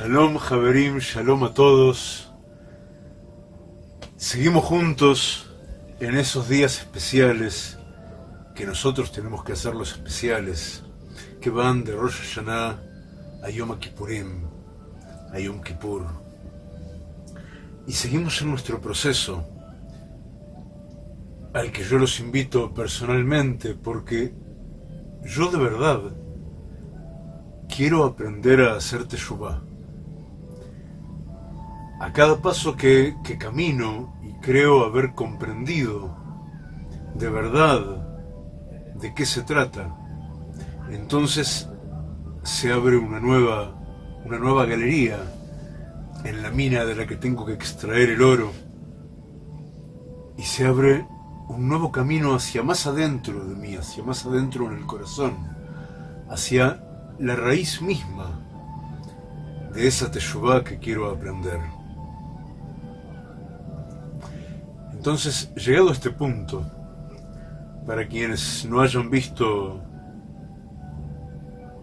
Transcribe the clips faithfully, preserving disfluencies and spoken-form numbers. Shalom, Javerim, Shalom a todos. Seguimos juntos en esos días especiales que nosotros tenemos que hacer los especiales, que van de Rosh Hashanah a Yom Kippurim, a Yom Kippur. Y seguimos en nuestro proceso, al que yo los invito personalmente, porque yo de verdad quiero aprender a hacer Teshuváh. A cada paso que, que camino, y creo haber comprendido de verdad de qué se trata, entonces se abre una nueva, una nueva galería en la mina de la que tengo que extraer el oro, y se abre un nuevo camino hacia más adentro de mí, hacia más adentro en el corazón, hacia la raíz misma de esa Teshuváh que quiero aprender. Entonces, llegado a este punto, para quienes no hayan visto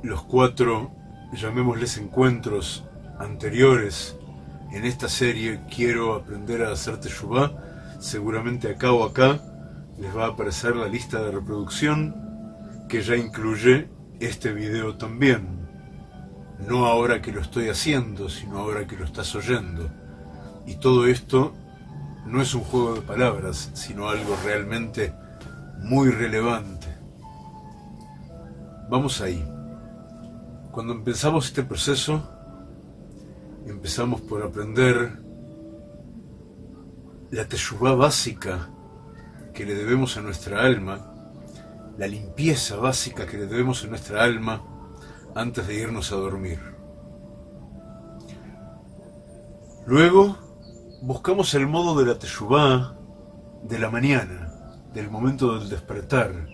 los cuatro, llamémosles, encuentros anteriores en esta serie, quiero aprender a hacer Teshuváh, seguramente acá o acá les va a aparecer la lista de reproducción que ya incluye este video también. No ahora que lo estoy haciendo, sino ahora que lo estás oyendo. Y todo esto no es un juego de palabras, sino algo realmente muy relevante. Vamos ahí. Cuando empezamos este proceso, empezamos por aprender la Teshuváh básica que le debemos a nuestra alma, la limpieza básica que le debemos a nuestra alma antes de irnos a dormir. Luego buscamos el modo de la Teshuváh de la mañana, del momento del despertar,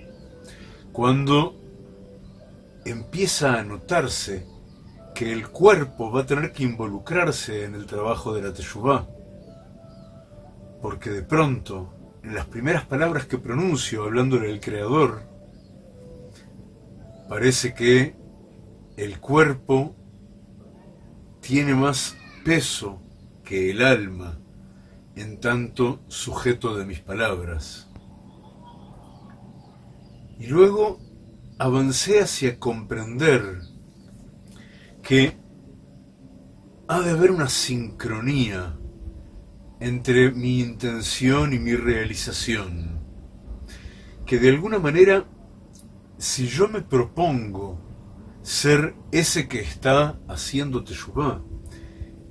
cuando empieza a notarse que el cuerpo va a tener que involucrarse en el trabajo de la Teshuváh, porque de pronto, en las primeras palabras que pronuncio hablándole al Creador, parece que el cuerpo tiene más peso que el alma, en tanto sujeto de mis palabras. Y luego avancé hacia comprender que ha de haber una sincronía entre mi intención y mi realización, que de alguna manera, si yo me propongo ser ese que está haciendo Teshuváh,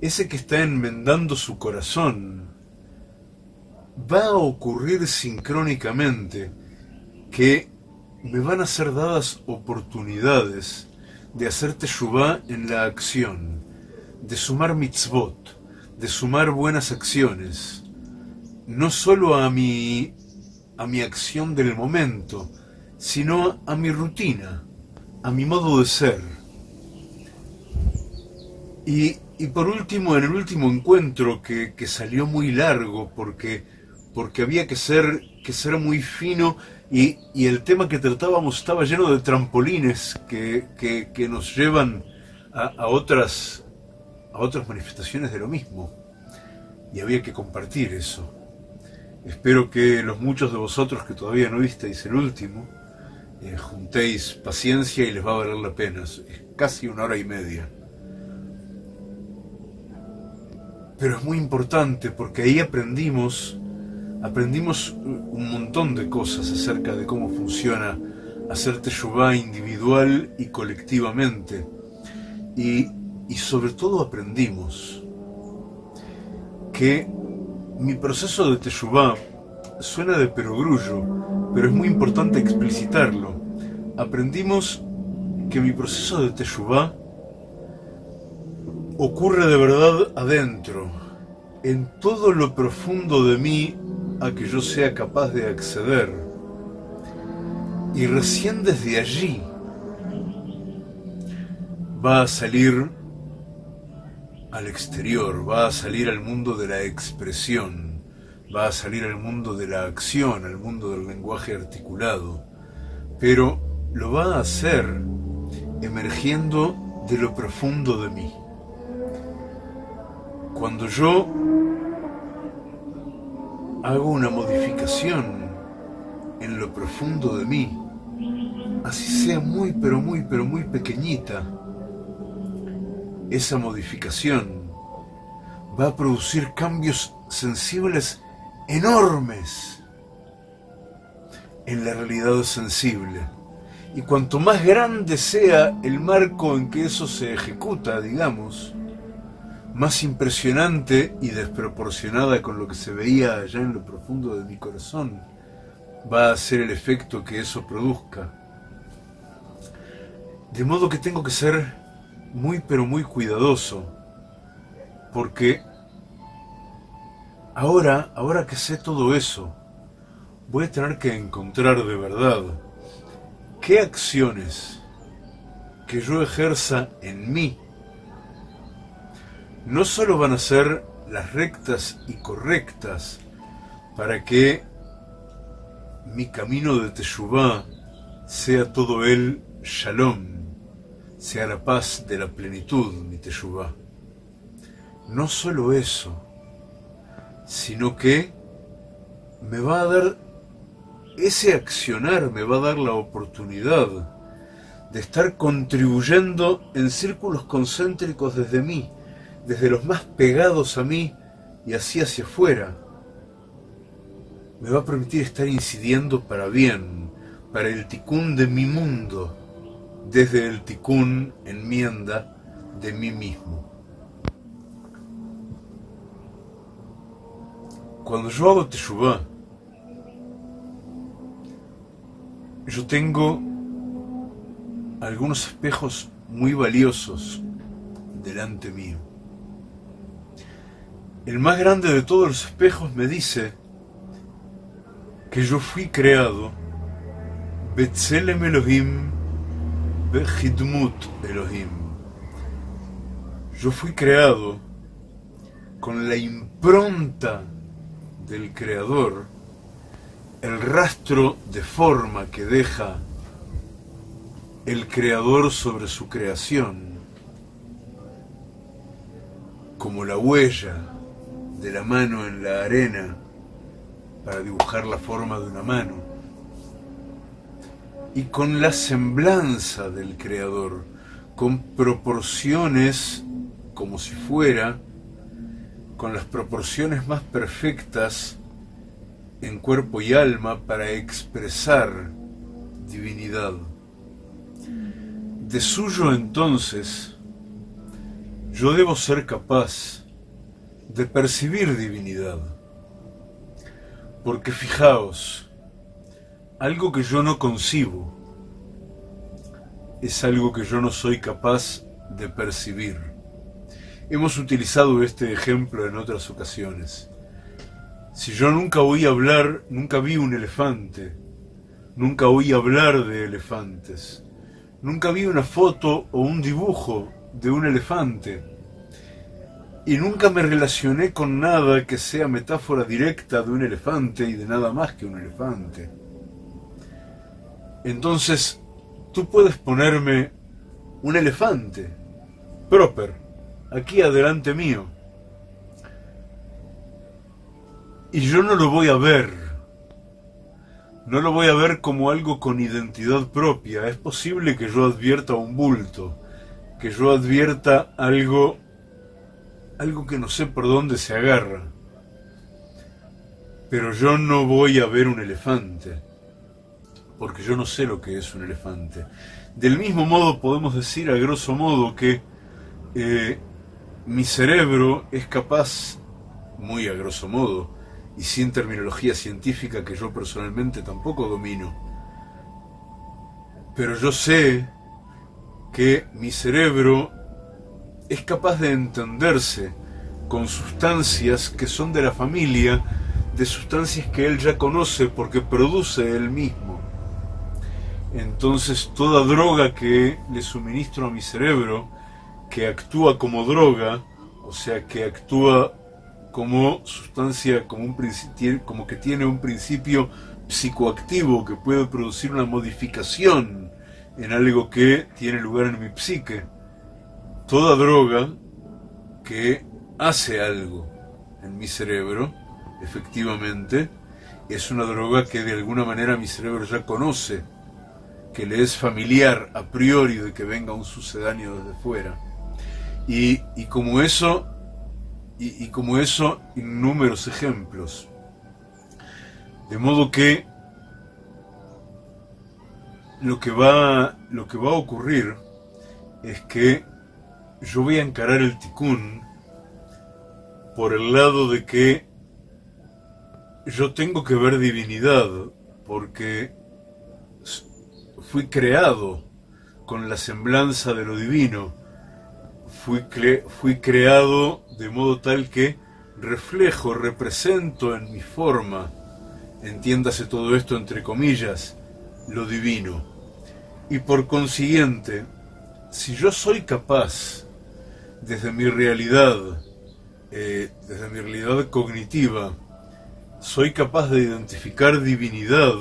ese que está enmendando su corazón, va a ocurrir sincrónicamente que me van a ser dadas oportunidades de hacer Teshuváh en la acción, de sumar mitzvot, de sumar buenas acciones, no solo a mi, a mi acción del momento, sino a mi rutina, a mi modo de ser. Y, y por último, en el último encuentro, que, que salió muy largo, porque, porque había que ser, que ser muy fino, Y, y el tema que tratábamos estaba lleno de trampolines que, que, que nos llevan a, a, otras, a otras manifestaciones de lo mismo. Y había que compartir eso. Espero que los muchos de vosotros que todavía no visteis el último, eh, juntéis paciencia y les va a valer la pena. Es casi una hora y media. Pero es muy importante, porque ahí aprendimos... Aprendimos un montón de cosas acerca de cómo funciona hacer Teshuváh individual y colectivamente. Y, y sobre todo aprendimos que mi proceso de Teshuváh suena de perogrullo, pero es muy importante explicitarlo. Aprendimos que mi proceso de Teshuváh ocurre de verdad adentro, en todo lo profundo de mí, a que yo sea capaz de acceder, y recién desde allí va a salir al exterior, va a salir al mundo de la expresión, va a salir al mundo de la acción, al mundo del lenguaje articulado, pero lo va a hacer emergiendo de lo profundo de mí, cuando yo hago una modificación en lo profundo de mí, así sea muy pero muy pero muy pequeñita, esa modificación va a producir cambios sensibles enormes en la realidad sensible. Y cuanto más grande sea el marco en que eso se ejecuta, digamos, más impresionante y desproporcionada con lo que se veía allá en lo profundo de mi corazón va a ser el efecto que eso produzca. De modo que tengo que ser muy pero muy cuidadoso, porque ahora, ahora que sé todo eso, voy a tener que encontrar de verdad qué acciones que yo ejerza en mí no solo van a ser las rectas y correctas para que mi camino de Teshuváh sea todo el Shalom, sea la paz de la plenitud, mi Teshuváh. No solo eso, sino que me va a dar, ese accionar me va a dar la oportunidad de estar contribuyendo en círculos concéntricos desde mí, desde los más pegados a mí y así hacia afuera. Me va a permitir estar incidiendo para bien, para el tikun de mi mundo, desde el tikun, enmienda, de mí mismo. Cuando yo hago Teshuváh, yo tengo algunos espejos muy valiosos delante mío. El más grande de todos los espejos me dice que yo fui creado betzelem elohim, bejidmut elohim. Yo fui creado con la impronta del Creador, el rastro de forma que deja el Creador sobre su creación, como la huella de la mano en la arena para dibujar la forma de una mano, y con la semblanza del Creador, con proporciones como si fuera, con las proporciones más perfectas en cuerpo y alma para expresar divinidad. De suyo, entonces, yo debo ser capaz de percibir divinidad, porque fijaos, algo que yo no concibo es algo que yo no soy capaz de percibir. Hemos utilizado este ejemplo en otras ocasiones. Si yo nunca oí hablar, nunca vi un elefante, nunca oí hablar de elefantes, nunca vi una foto o un dibujo de un elefante, y nunca me relacioné con nada que sea metáfora directa de un elefante y de nada más que un elefante. Entonces, tú puedes ponerme un elefante, proper, aquí adelante mío, y yo no lo voy a ver, no lo voy a ver como algo con identidad propia. Es posible que yo advierta un bulto, que yo advierta algo algo que no sé por dónde se agarra, pero yo no voy a ver un elefante, porque yo no sé lo que es un elefante. Del mismo modo podemos decir a grosso modo que eh, mi cerebro es capaz, muy a grosso modo y sin terminología científica que yo personalmente tampoco domino, pero yo sé que mi cerebro es capaz de entenderse con sustancias que son de la familia de sustancias que él ya conoce porque produce él mismo. Entonces toda droga que le suministro a mi cerebro, que actúa como droga, o sea que actúa como sustancia, como, un como que tiene un principio psicoactivo que puede producir una modificación en algo que tiene lugar en mi psique, toda droga que hace algo en mi cerebro, efectivamente, es una droga que de alguna manera mi cerebro ya conoce, que le es familiar a priori de que venga un sucedáneo desde fuera. Y, y como eso, y, y como eso, innúmeros ejemplos. De modo que lo que va, lo que va a ocurrir es que yo voy a encarar el tikun por el lado de que yo tengo que ver divinidad, porque fui creado con la semblanza de lo divino, fui, cre fui creado de modo tal que reflejo, represento en mi forma, entiéndase todo esto entre comillas, lo divino. Y por consiguiente, si yo soy capaz, desde mi realidad, eh, desde mi realidad cognitiva, soy capaz de identificar divinidad,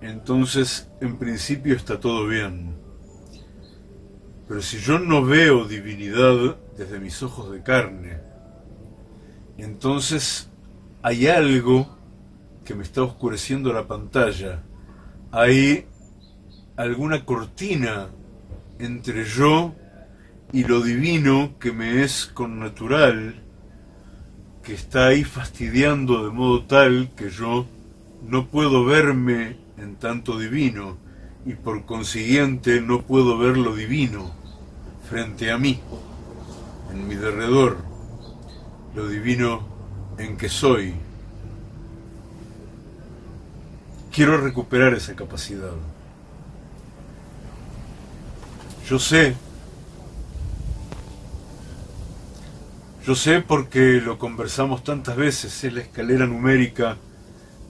entonces en principio está todo bien. Pero si yo no veo divinidad desde mis ojos de carne, entonces hay algo que me está oscureciendo la pantalla, hay alguna cortina entre yo y lo divino que me es connatural, que está ahí fastidiando de modo tal que yo no puedo verme en tanto divino, y por consiguiente no puedo ver lo divino frente a mí, en mi derredor, lo divino en que soy. Quiero recuperar esa capacidad. Yo sé, yo sé porque lo conversamos tantas veces, es la escalera numérica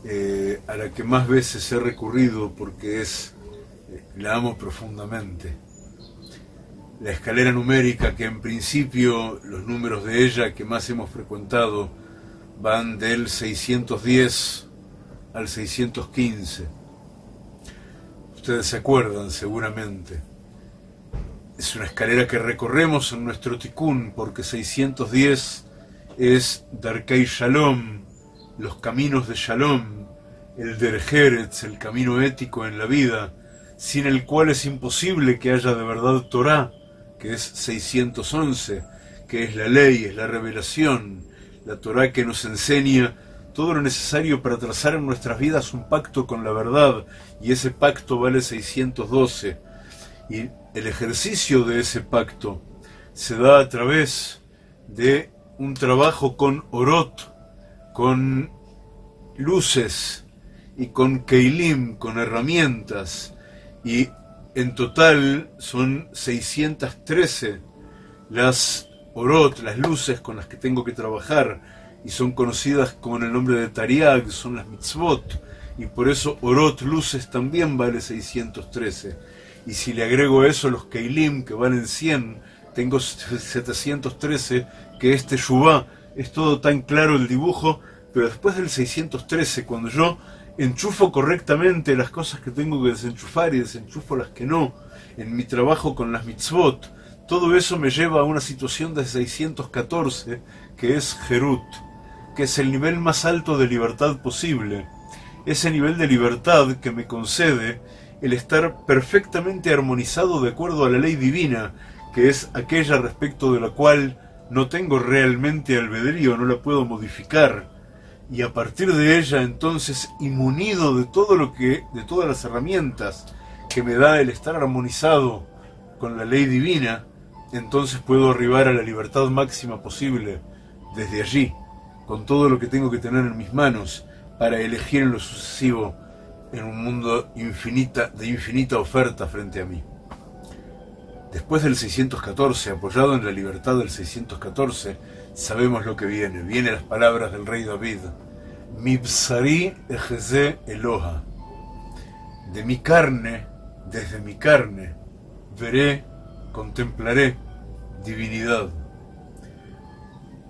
eh, a la que más veces he recurrido porque es, eh, la amo profundamente. La escalera numérica que en principio, los números de ella que más hemos frecuentado van del seiscientos diez al seiscientos quince. Ustedes se acuerdan seguramente. Es una escalera que recorremos en nuestro tikun, porque seiscientos diez es Darkei Shalom, los caminos de Shalom, el Derej Eretz, el camino ético en la vida, sin el cual es imposible que haya de verdad Torah, que es seiscientos once, que es la ley, es la revelación, la Torah que nos enseña todo lo necesario para trazar en nuestras vidas un pacto con la verdad, y ese pacto vale seiscientos doce. Y el ejercicio de ese pacto se da a través de un trabajo con orot, con luces y con keilim, con herramientas, y en total son seiscientos trece las orot, las luces con las que tengo que trabajar, y son conocidas con el nombre de Tariag, son las mitzvot, y por eso orot, luces, también vale seiscientos trece. Y si le agrego eso los keilim, que valen cien, tengo setecientos trece, que es Teshuváh. Es todo tan claro el dibujo, pero después del seiscientos trece, cuando yo enchufo correctamente las cosas que tengo que desenchufar y desenchufo las que no, en mi trabajo con las mitzvot, todo eso me lleva a una situación de seiscientos catorce, que es Gerut, que es el nivel más alto de libertad posible. Ese nivel de libertad que me concede el estar perfectamente armonizado de acuerdo a la ley divina, que es aquella respecto de la cual no tengo realmente albedrío, no la puedo modificar. Y a partir de ella, entonces, inmunido de todo lo que, de todas las herramientas que me da el estar armonizado con la ley divina, entonces puedo arribar a la libertad máxima posible desde allí, con todo lo que tengo que tener en mis manos para elegir en lo sucesivo en un mundo infinita, de infinita oferta frente a mí. Después del seiscientos catorce, apoyado en la libertad del seiscientos catorce, sabemos lo que viene. Vienen las palabras del rey David: Mibsari Ejezé Eloha. De mi carne, desde mi carne, veré, contemplaré divinidad.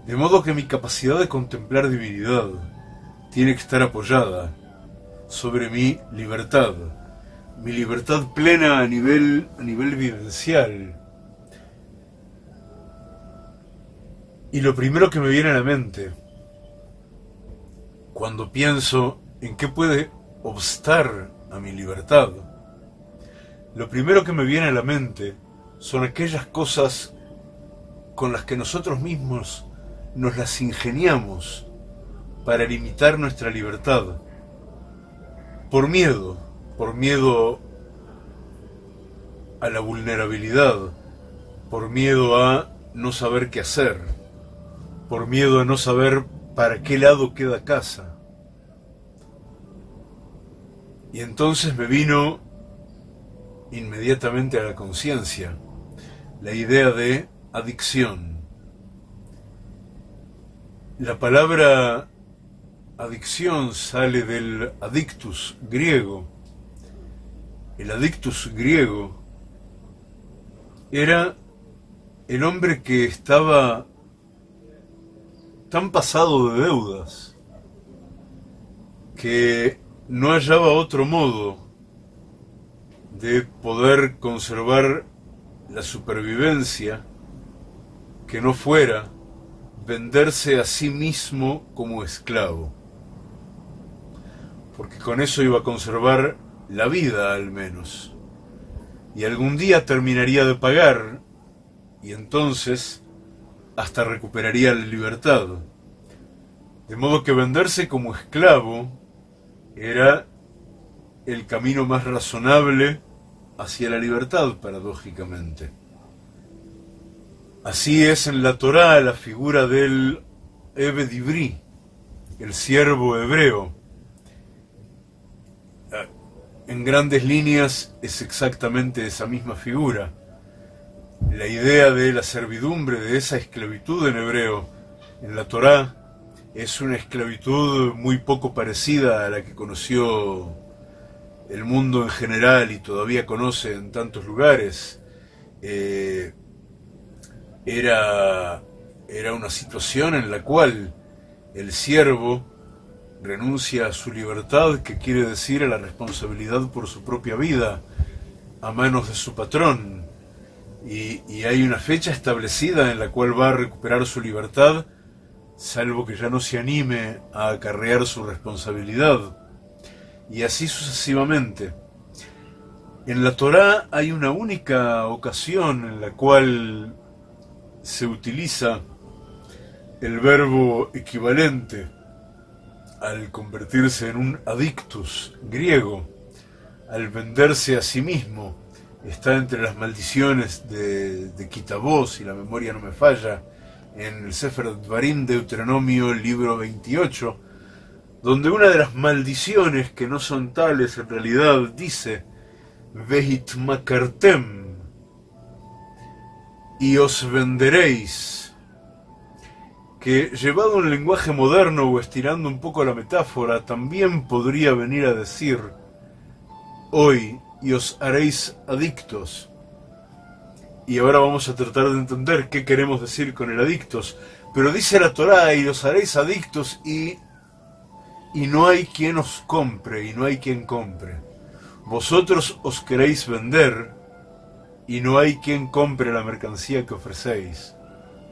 De modo que mi capacidad de contemplar divinidad tiene que estar apoyada sobre mi libertad, mi libertad plena a nivel, a nivel vivencial. Y lo primero que me viene a la mente, cuando pienso en qué puede obstar a mi libertad, lo primero que me viene a la mente son aquellas cosas con las que nosotros mismos nos las ingeniamos para limitar nuestra libertad. Por miedo, por miedo a la vulnerabilidad, por miedo a no saber qué hacer, por miedo a no saber para qué lado queda casa. Y entonces me vino inmediatamente a la conciencia la idea de adicción. La palabra adicción sale del adictus griego. El adictus griego era el hombre que estaba tan pasado de deudas que no hallaba otro modo de poder conservar la supervivencia que no fuera venderse a sí mismo como esclavo, porque con eso iba a conservar la vida al menos, y algún día terminaría de pagar, y entonces hasta recuperaría la libertad. De modo que venderse como esclavo era el camino más razonable hacia la libertad, paradójicamente. Así es en la Torah la figura del Ebedibri, el siervo hebreo. En grandes líneas es exactamente esa misma figura. La idea de la servidumbre, de esa esclavitud en hebreo, en la Torah, es una esclavitud muy poco parecida a la que conoció el mundo en general y todavía conoce en tantos lugares. Eh, Era, era una situación en la cual el siervo renuncia a su libertad, que quiere decir a la responsabilidad por su propia vida, a manos de su patrón. Y, y hay una fecha establecida en la cual va a recuperar su libertad, salvo que ya no se anime a acarrear su responsabilidad. Y así sucesivamente. En la Torá hay una única ocasión en la cual se utiliza el verbo equivalente al convertirse en un adictus griego, al venderse a sí mismo. Está entre las maldiciones de, de Quitavos, si la memoria no me falla, en el Sefer Dvarim, Deuteronomio, libro veintiocho, donde una de las maldiciones, que no son tales en realidad, dice Vehit Makartem, y os venderéis, que llevado un lenguaje moderno o estirando un poco la metáfora, también podría venir a decir hoy, y os haréis adictos. Y ahora vamos a tratar de entender qué queremos decir con el adictos. Pero dice la Torá, y os haréis adictos, y, y no hay quien os compre, y no hay quien compre. Vosotros os queréis vender, y no hay quien compre la mercancía que ofrecéis,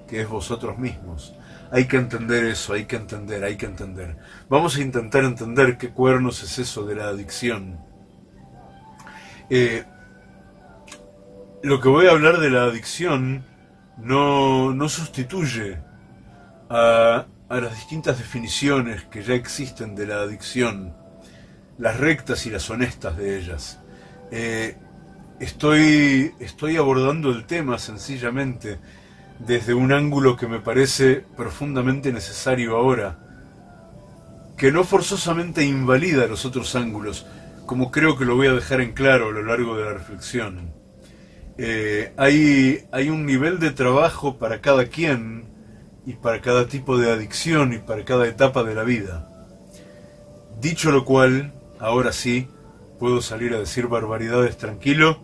que es vosotros mismos. Hay que entender eso, hay que entender, hay que entender. Vamos a intentar entender qué cuernos es eso de la adicción. Eh, lo que voy a hablar de la adicción no, no sustituye a, a las distintas definiciones que ya existen de la adicción, las rectas y las honestas de ellas. Eh, Estoy, estoy abordando el tema sencillamente desde un ángulo que me parece profundamente necesario ahora, que no forzosamente invalida los otros ángulos, como creo que lo voy a dejar en claro a lo largo de la reflexión. Eh, hay, hay un nivel de trabajo para cada quien y para cada tipo de adicción y para cada etapa de la vida. Dicho lo cual, ahora sí, puedo salir a decir barbaridades tranquilo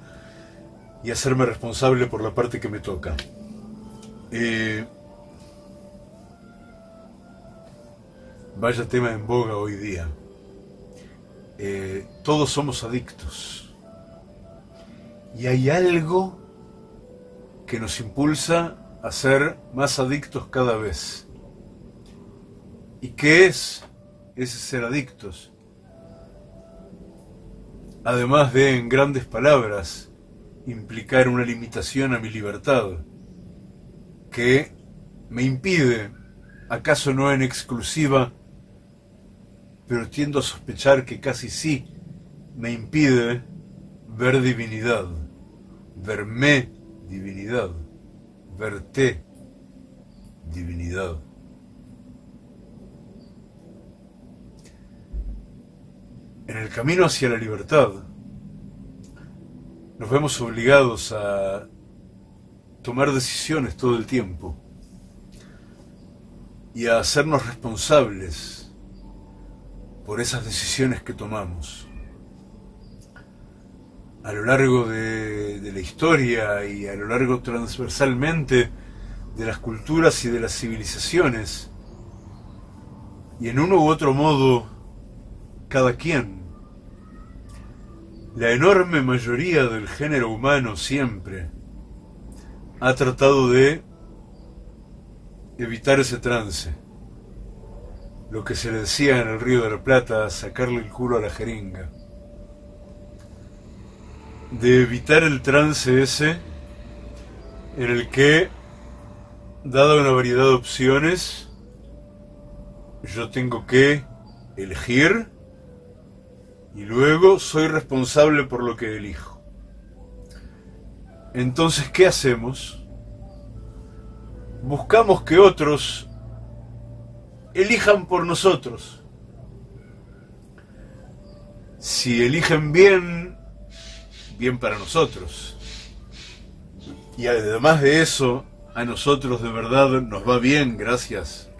y hacerme responsable por la parte que me toca. Eh, vaya tema en boga hoy día. Eh, todos somos adictos. Y hay algo que nos impulsa a ser más adictos cada vez. ¿Y qué es ese ser adictos? Además de, en grandes palabras, implicar una limitación a mi libertad, que me impide, acaso no en exclusiva, pero tiendo a sospechar que casi sí, me impide ver divinidad, verme divinidad, verte divinidad. En el camino hacia la libertad, nos vemos obligados a tomar decisiones todo el tiempo y a hacernos responsables por esas decisiones que tomamos. A lo largo de, de la historia y a lo largo transversalmente de las culturas y de las civilizaciones, y en uno u otro modo, cada quien, la enorme mayoría del género humano siempre ha tratado de evitar ese trance, lo que se le decía en el Río de la Plata, sacarle el culo a la jeringa. De evitar el trance ese en el que, dada una variedad de opciones, yo tengo que elegir y luego soy responsable por lo que elijo. Entonces, ¿qué hacemos? Buscamos que otros elijan por nosotros. Si eligen bien, bien para nosotros, y además de eso a nosotros de verdad nos va bien gracias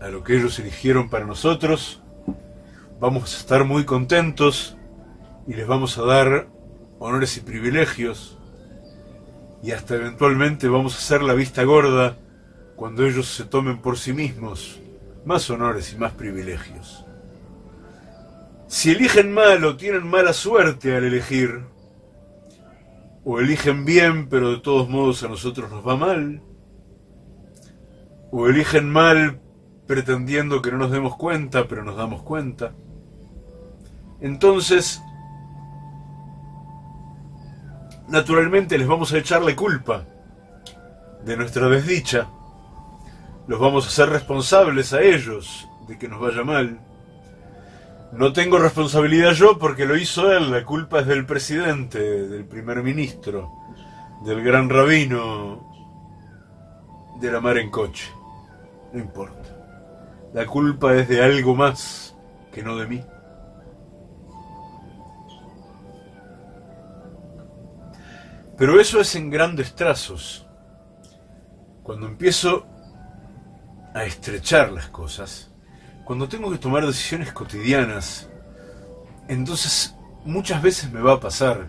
a lo que ellos eligieron para nosotros, vamos a estar muy contentos y les vamos a dar honores y privilegios, y hasta eventualmente vamos a hacer la vista gorda cuando ellos se tomen por sí mismos más honores y más privilegios. Si eligen mal o tienen mala suerte al elegir, o eligen bien pero de todos modos a nosotros nos va mal, o eligen mal pretendiendo que no nos demos cuenta pero nos damos cuenta, entonces naturalmente les vamos a echar la culpa de nuestra desdicha, los vamos a hacer responsables a ellos de que nos vaya mal. No tengo responsabilidad yo porque lo hizo él, la culpa es del presidente, del primer ministro, del gran rabino, de la mar en coche. No importa. La culpa es de algo más que no de mí. Pero eso es en grandes trazos. Cuando empiezo a estrechar las cosas, cuando tengo que tomar decisiones cotidianas, entonces muchas veces me va a pasar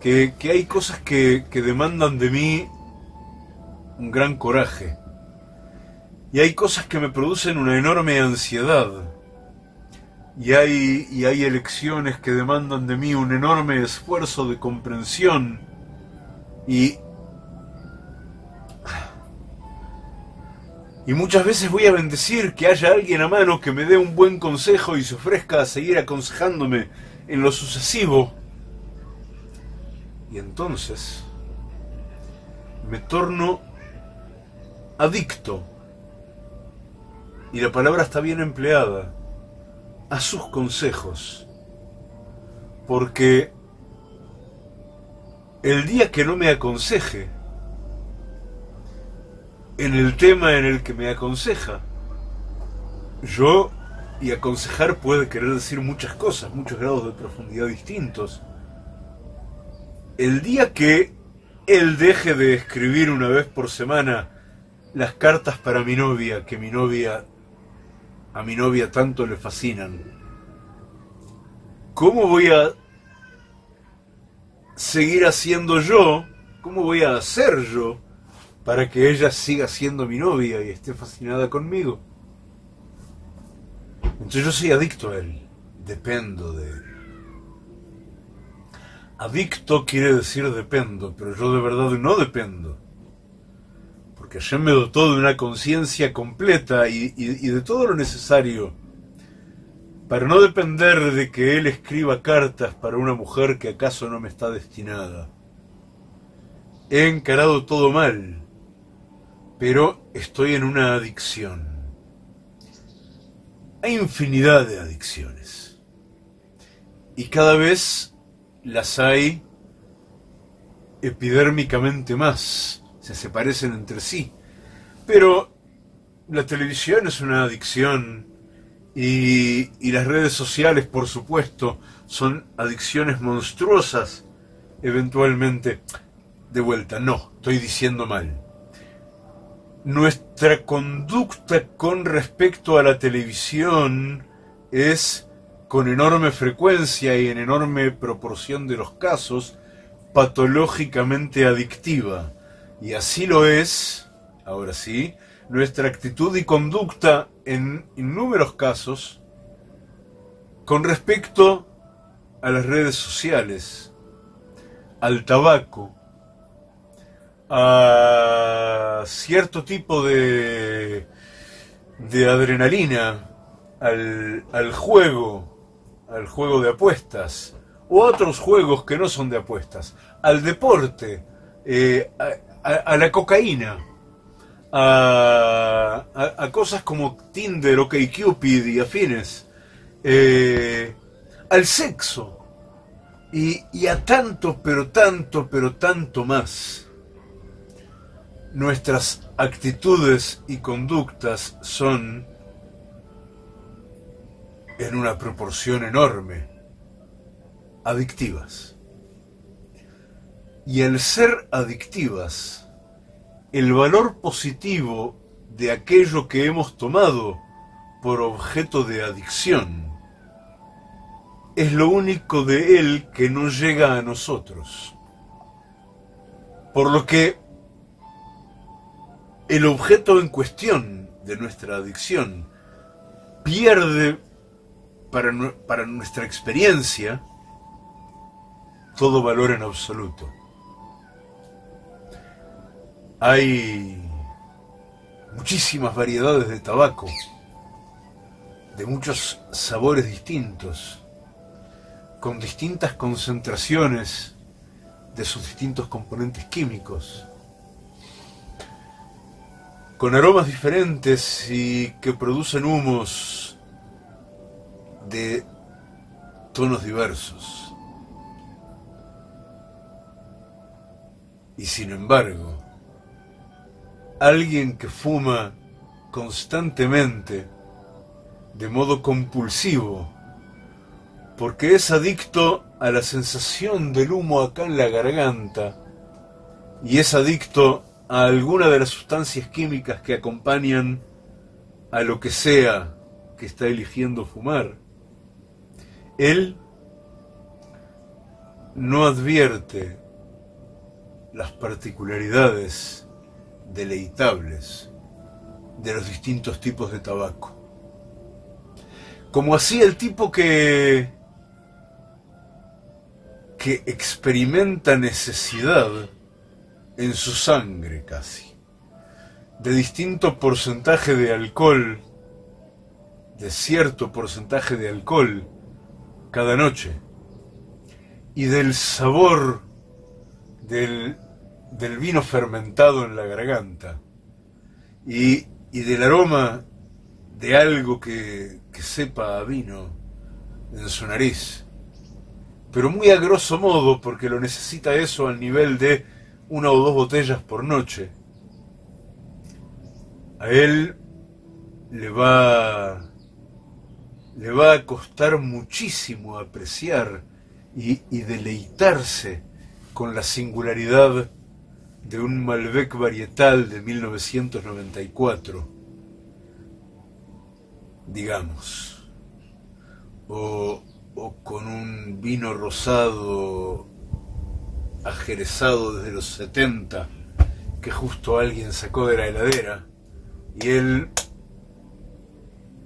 que, que hay cosas que, que demandan de mí un gran coraje, y hay cosas que me producen una enorme ansiedad, y hay, y hay elecciones que demandan de mí un enorme esfuerzo de comprensión, y, Y muchas veces voy a bendecir que haya alguien a mano que me dé un buen consejo y se ofrezca a seguir aconsejándome en lo sucesivo. Y entonces me torno adicto, y la palabra está bien empleada, a sus consejos. Porque el día que no me aconseje en el tema en el que me aconseja, yo, y aconsejar puede querer decir muchas cosas, muchos grados de profundidad distintos, el día que él deje de escribir una vez por semana las cartas para mi novia, que mi novia, a mi novia tanto le fascinan, ¿cómo voy a seguir haciendo yo? ¿Cómo voy a hacer yo para que ella siga siendo mi novia y esté fascinada conmigo? Entonces yo soy adicto a él, dependo de él. Adicto quiere decir dependo, pero yo de verdad no dependo. porque Hashem me dotó de una conciencia completa y, y, y de todo lo necesario para no depender de que él escriba cartas para una mujer que acaso no me está destinada. He encarado todo mal, pero estoy en una adicción. Hay infinidad de adicciones y cada vez las hay epidérmicamente más, se, se parecen entre sí, pero la televisión es una adicción y, y las redes sociales, por supuesto, son adicciones monstruosas eventualmente. De vuelta, no, estoy diciendo mal. Nuestra conducta con respecto a la televisión es, con enorme frecuencia y en enorme proporción de los casos, patológicamente adictiva. Y así lo es, ahora sí, nuestra actitud y conducta en innúmeros casos con respecto a las redes sociales, al tabaco, a cierto tipo de, de adrenalina, al, al juego, al juego de apuestas, o a otros juegos que no son de apuestas, al deporte, eh, a, a, a la cocaína, a, a, a cosas como Tinder, OkCupid y afines, eh, al sexo, y, y a tanto, pero tanto, pero tanto más. Nuestras actitudes y conductas son, en una proporción enorme, adictivas. Y al ser adictivas, el valor positivo de aquello que hemos tomado por objeto de adicción es lo único de él que no llega a nosotros. Por lo que el objeto en cuestión de nuestra adicción pierde, para, para nuestra experiencia, todo valor en absoluto. Hay muchísimas variedades de tabaco, de muchos sabores distintos, con distintas concentraciones de sus distintos componentes químicos, con aromas diferentes y que producen humos de tonos diversos. Y sin embargo, alguien que fuma constantemente, de modo compulsivo, porque es adicto a la sensación del humo acá en la garganta, y es adicto a alguna de las sustancias químicas que acompañan a lo que sea que está eligiendo fumar, él no advierte las particularidades deleitables de los distintos tipos de tabaco. Como así el tipo que, que experimenta necesidad en su sangre casi, de distinto porcentaje de alcohol, de cierto porcentaje de alcohol cada noche, y del sabor del, del vino fermentado en la garganta, y, y del aroma de algo que, que sepa a vino en su nariz, pero muy a grosso modo, porque lo necesita eso al nivel de una o dos botellas por noche. A él le va, le va a costar muchísimo apreciar y, y deleitarse con la singularidad de un Malbec varietal de mil novecientos noventa y cuatro, digamos, o, o con un vino rosado ajerezado desde los setenta que justo alguien sacó de la heladera y él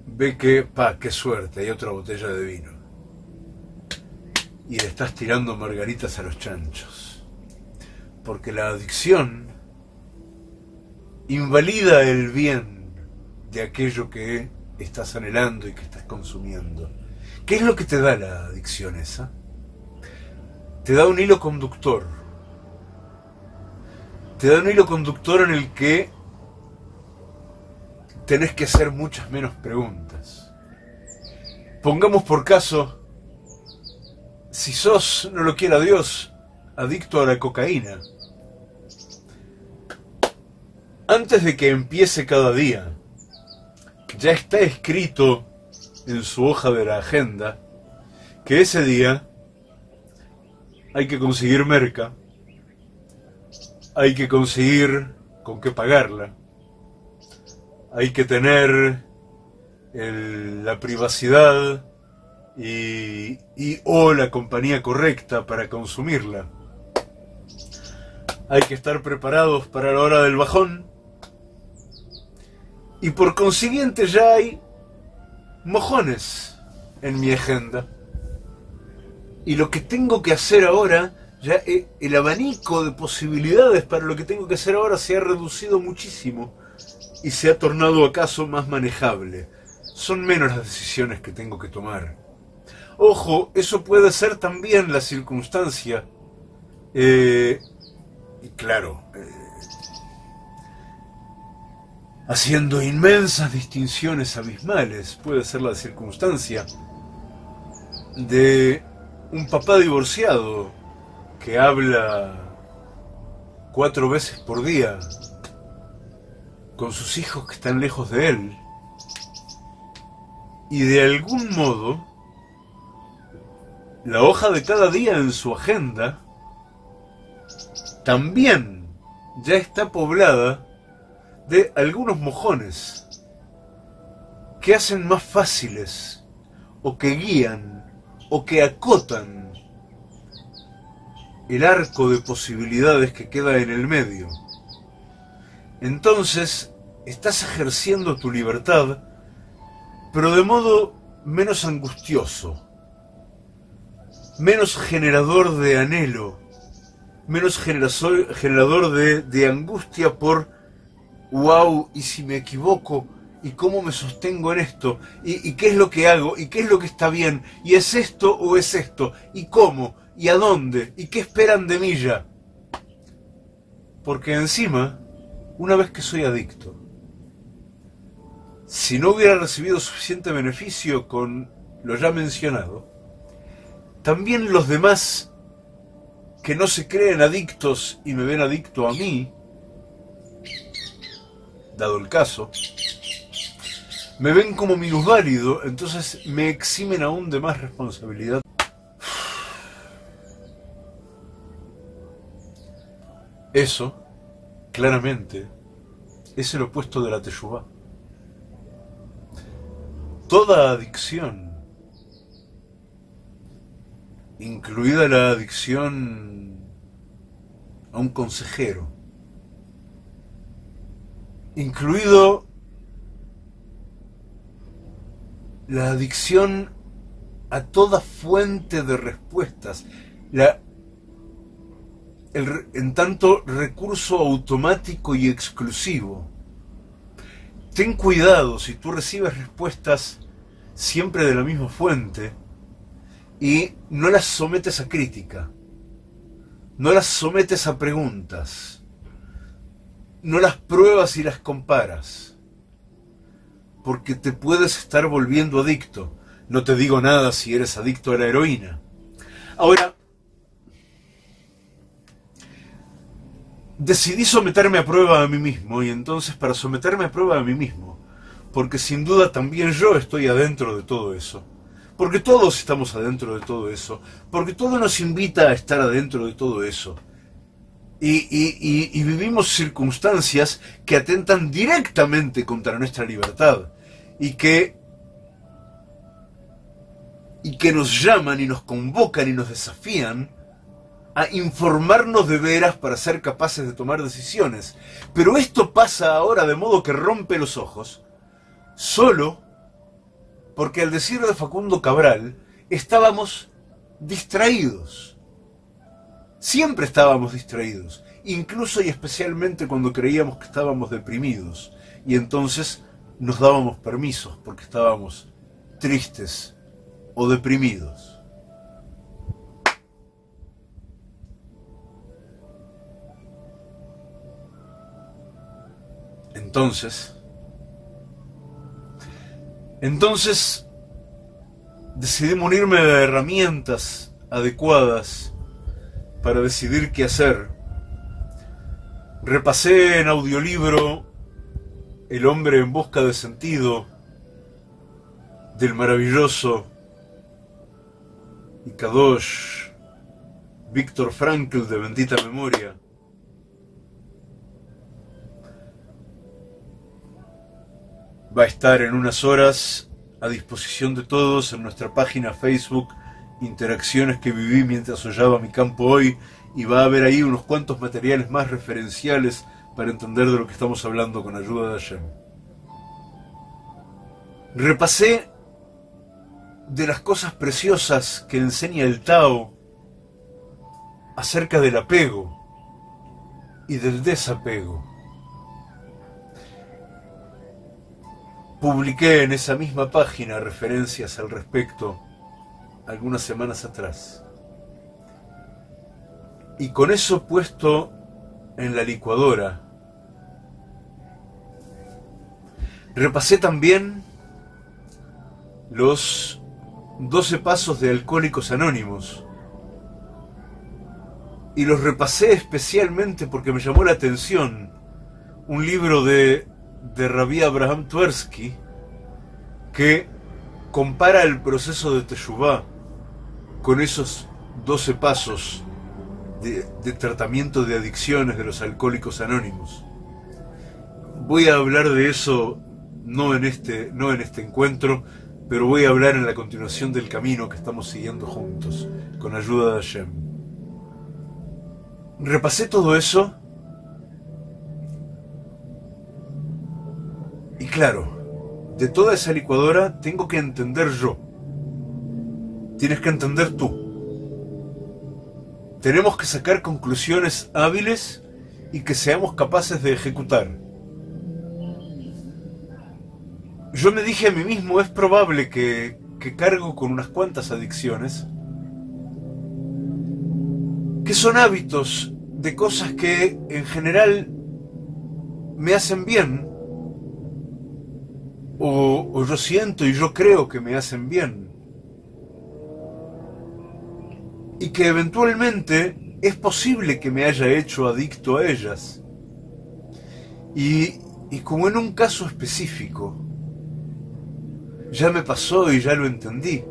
ve que, pa, qué suerte, hay otra botella de vino y le estás tirando margaritas a los chanchos, porque la adicción invalida el bien de aquello que estás anhelando y que estás consumiendo. ¿Qué es lo que te da la adicción esa? Te da un hilo conductor. Te da un hilo conductor en el que tenés que hacer muchas menos preguntas. Pongamos por caso, si sos, no lo quiera Dios, adicto a la cocaína, antes de que empiece cada día, ya está escrito en su hoja de la agenda que ese día hay que conseguir merca, hay que conseguir con qué pagarla, hay que tener el, la privacidad y, y o la compañía correcta para consumirla. Hay que estar preparados para la hora del bajón. Y por consiguiente ya hay mojones en mi agenda. Y lo que tengo que hacer ahora, ya el abanico de posibilidades para lo que tengo que hacer ahora se ha reducido muchísimo. Y se ha tornado acaso más manejable. Son menos las decisiones que tengo que tomar. Ojo, eso puede ser también la circunstancia. Eh, y claro, eh, haciendo inmensas distinciones abismales, puede ser la circunstancia de un papá divorciado que habla cuatro veces por día con sus hijos que están lejos de él, y de algún modo la hoja de cada día en su agenda también ya está poblada de algunos mojones que hacen más fáciles o que guían o que acotan el arco de posibilidades que queda en el medio. Entonces, estás ejerciendo tu libertad, pero de modo menos angustioso, menos generador de anhelo, menos generador de, de angustia por, wow, ¿y si me equivoco? ¿Y cómo me sostengo en esto? ¿Y, ¿Y qué es lo que hago? ¿Y qué es lo que está bien? ¿Y es esto o es esto? ¿Y cómo? ¿Y a dónde? ¿Y qué esperan de mí ya? Porque encima, una vez que soy adicto, si no hubiera recibido suficiente beneficio con lo ya mencionado, también los demás que no se creen adictos y me ven adicto a mí, dado el caso, me ven como minusválido, entonces me eximen aún de más responsabilidad. Eso, claramente, es el opuesto de la Teshuváh. Toda adicción, incluida la adicción a un consejero, incluido la adicción a toda fuente de respuestas, la El, en tanto recurso automático y exclusivo. Ten cuidado si tú recibes respuestas siempre de la misma fuente y no las sometes a crítica, no las sometes a preguntas, no las pruebas y las comparas, porque te puedes estar volviendo adicto. No te digo nada si eres adicto a la heroína. Ahora, decidí someterme a prueba a mí mismo, y entonces para someterme a prueba a mí mismo, porque sin duda también yo estoy adentro de todo eso, porque todos estamos adentro de todo eso, porque todo nos invita a estar adentro de todo eso, y, y, y, y vivimos circunstancias que atentan directamente contra nuestra libertad, y que, y que nos llaman y nos convocan y nos desafían a informarnos de veras para ser capaces de tomar decisiones. Pero esto pasa ahora de modo que rompe los ojos, solo porque al decir de Facundo Cabral, estábamos distraídos. Siempre estábamos distraídos. incluso y especialmente cuando creíamos que estábamos deprimidos, y entonces nos dábamos permisos porque estábamos tristes o deprimidos. Entonces, entonces decidí munirme de herramientas adecuadas para decidir qué hacer. Repasé en audiolibro El hombre en busca de sentido del maravilloso y Kadosh Víctor Frankl, de bendita memoria. Va a estar en unas horas a disposición de todos en nuestra página Facebook, Interacciones que viví mientras hollaba mi campo hoy, y va a haber ahí unos cuantos materiales más referenciales para entender de lo que estamos hablando con ayuda de Hashem. Repasé de las cosas preciosas que enseña el Tao acerca del apego y del desapego. Publiqué en esa misma página referencias al respecto algunas semanas atrás. Y con eso puesto en la licuadora, repasé también los doce pasos de Alcohólicos Anónimos. Y los repasé especialmente porque me llamó la atención un libro de... de Rabbi Abraham Tversky, que compara el proceso de Teshuváh con esos doce pasos de, de tratamiento de adicciones de los Alcohólicos Anónimos. Voy a hablar de eso no en este, no en este encuentro, pero voy a hablar en la continuación del camino que estamos siguiendo juntos, con ayuda de Hashem. Repasé todo eso. Y claro, de toda esa licuadora tengo que entender yo. Tienes que entender tú. Tenemos que sacar conclusiones hábiles y que seamos capaces de ejecutar. Yo me dije a mí mismo, es probable que, que cargo con unas cuantas adicciones, que son hábitos de cosas que en general me hacen bien, O, o yo siento y yo creo que me hacen bien, y que eventualmente es posible que me haya hecho adicto a ellas, y, y como en un caso específico ya me pasó y ya lo entendí,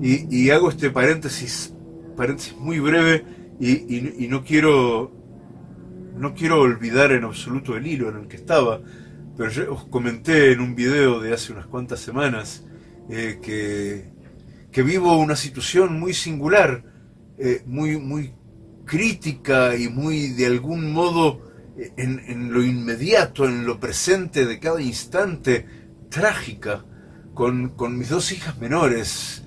y, y hago este paréntesis paréntesis muy breve, y, y, y no quiero no quiero olvidar en absoluto el hilo en el que estaba. Pero yo os comenté en un video de hace unas cuantas semanas eh, que, que vivo una situación muy singular, eh, muy, muy crítica y muy de algún modo en, en lo inmediato, en lo presente de cada instante, trágica, con, con mis dos hijas menores,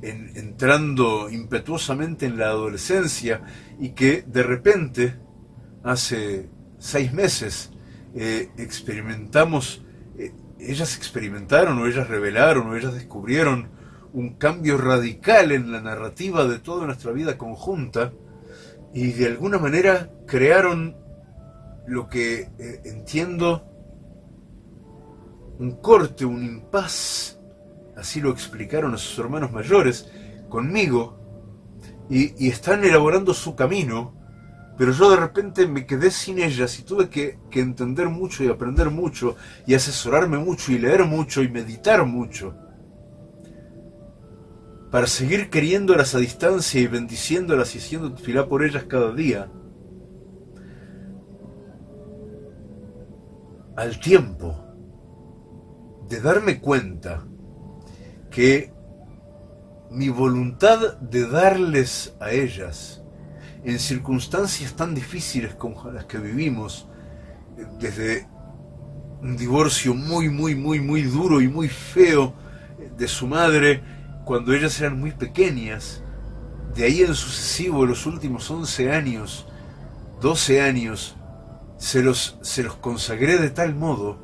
en, entrando impetuosamente en la adolescencia, y que de repente, hace seis meses, Eh, experimentamos, eh, ellas experimentaron o ellas revelaron o ellas descubrieron un cambio radical en la narrativa de toda nuestra vida conjunta, y de alguna manera crearon lo que eh, entiendo, un corte, un impas, así lo explicaron a sus hermanos mayores, conmigo, y, y están elaborando su camino. Pero yo de repente me quedé sin ellas y tuve que, que entender mucho y aprender mucho y asesorarme mucho y leer mucho y meditar mucho para seguir queriéndolas a distancia y bendiciéndolas y haciendo tefilá por ellas cada día. Al tiempo de darme cuenta que mi voluntad de darles a ellas en circunstancias tan difíciles como las que vivimos, desde un divorcio muy, muy, muy, muy duro y muy feo de su madre, cuando ellas eran muy pequeñas, de ahí en sucesivo, los últimos once años, doce años, se los, se los consagré de tal modo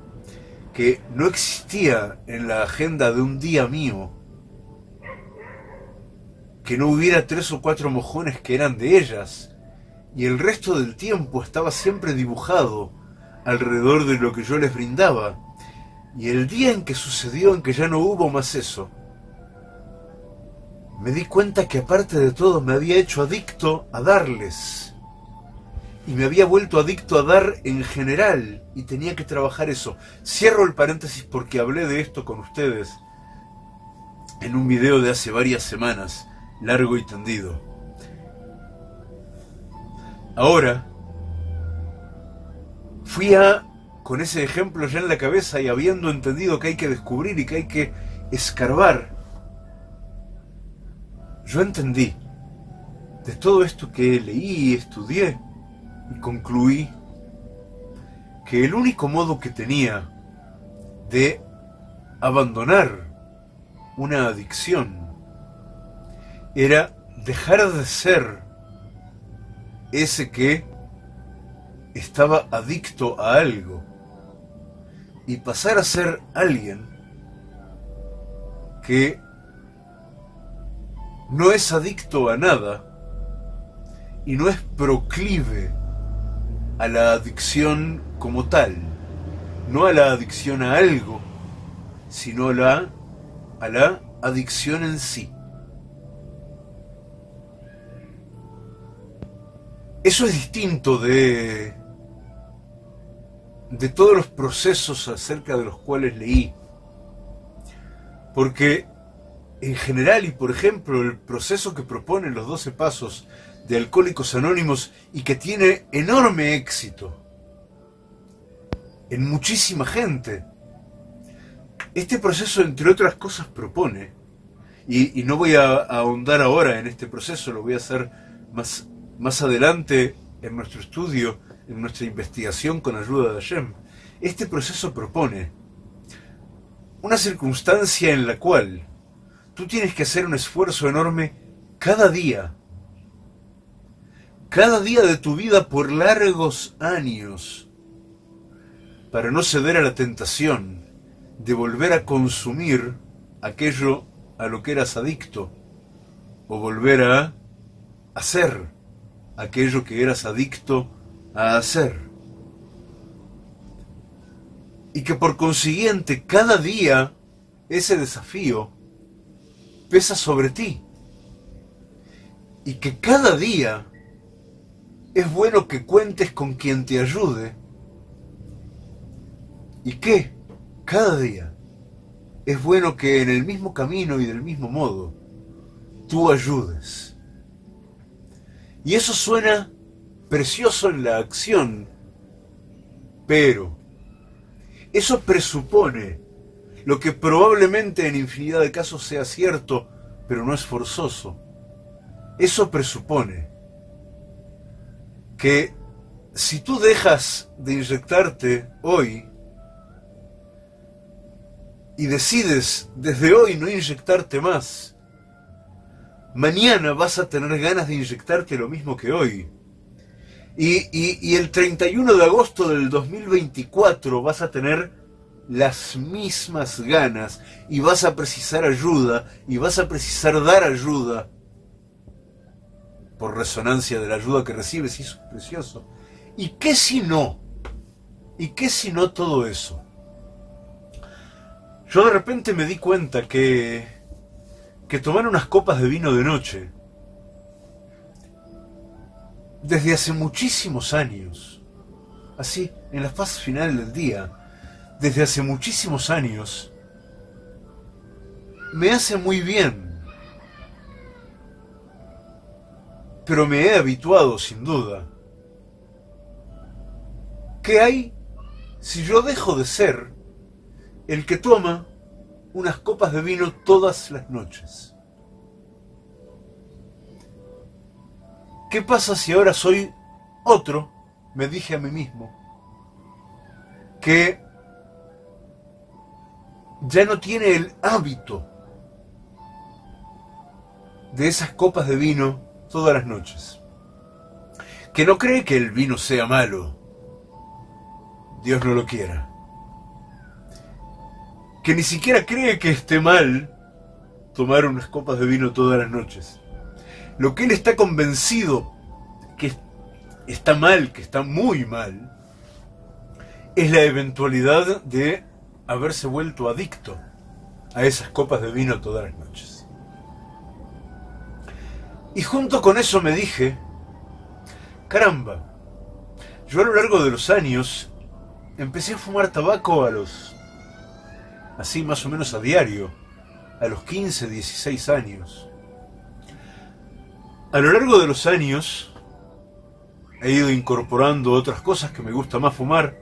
que no existía en la agenda de un día mío que no hubiera tres o cuatro mojones que eran de ellas, y el resto del tiempo estaba siempre dibujado alrededor de lo que yo les brindaba. Y el día en que sucedió, en que ya no hubo más eso, me di cuenta que aparte de todo me había hecho adicto a darles, y me había vuelto adicto a dar en general, y tenía que trabajar eso. Cierro el paréntesis porque hablé de esto con ustedes en un video de hace varias semanas, largo y tendido. Ahora, fui a, con ese ejemplo ya en la cabeza y habiendo entendido que hay que descubrir y que hay que escarbar, yo entendí de todo esto que leí y estudié, y concluí que el único modo que tenía de abandonar una adicción era dejar de ser ese que estaba adicto a algo y pasar a ser alguien que no es adicto a nada y no es proclive a la adicción como tal, no a la adicción a algo, sino a la, a la adicción en sí. Eso es distinto de, de todos los procesos acerca de los cuales leí, porque en general, y por ejemplo, el proceso que proponen los doce pasos de Alcohólicos Anónimos y que tiene enorme éxito en muchísima gente, este proceso, entre otras cosas, propone, y, y no voy a, a ahondar ahora en este proceso, lo voy a hacer más, más adelante en nuestro estudio, en nuestra investigación con ayuda de Hashem, este proceso propone una circunstancia en la cual tú tienes que hacer un esfuerzo enorme cada día, cada día de tu vida por largos años, para no ceder a la tentación de volver a consumir aquello a lo que eras adicto, o volver a hacer aquello que eras adicto a hacer. Y que por consiguiente cada día ese desafío pesa sobre ti. Y que cada día es bueno que cuentes con quien te ayude. Y que cada día es bueno que en el mismo camino y del mismo modo tú ayudes. Y eso suena precioso en la acción, pero eso presupone lo que probablemente en infinidad de casos sea cierto, pero no es forzoso. Eso presupone que si tú dejas de inyectarte hoy y decides desde hoy no inyectarte más, mañana vas a tener ganas de inyectarte lo mismo que hoy. Y, y, y el treinta y uno de agosto del dos mil veinticuatro vas a tener las mismas ganas y vas a precisar ayuda y vas a precisar dar ayuda por resonancia de la ayuda que recibes. Y eso es precioso. ¿Y qué si no? ¿Y qué si no todo eso? Yo de repente me di cuenta que... que tomar unas copas de vino de noche, desde hace muchísimos años, así, en la fase final del día, desde hace muchísimos años, me hace muy bien, pero me he habituado, sin duda. ¿Qué hay si yo dejo de ser el que toma unas copas de vino todas las noches? ¿Qué pasa si ahora soy otro? Me dije a mí mismo que ya no tiene el hábito de esas copas de vino todas las noches, que no cree que el vino sea malo, Dios no lo quiera, que ni siquiera cree que esté mal tomar unas copas de vino todas las noches. Lo que él está convencido que está mal, que está muy mal, es la eventualidad de haberse vuelto adicto a esas copas de vino todas las noches. Y junto con eso me dije, caramba, yo a lo largo de los años empecé a fumar tabaco a los, así más o menos a diario, a los quince, dieciséis años. A lo largo de los años he ido incorporando otras cosas que me gusta más fumar,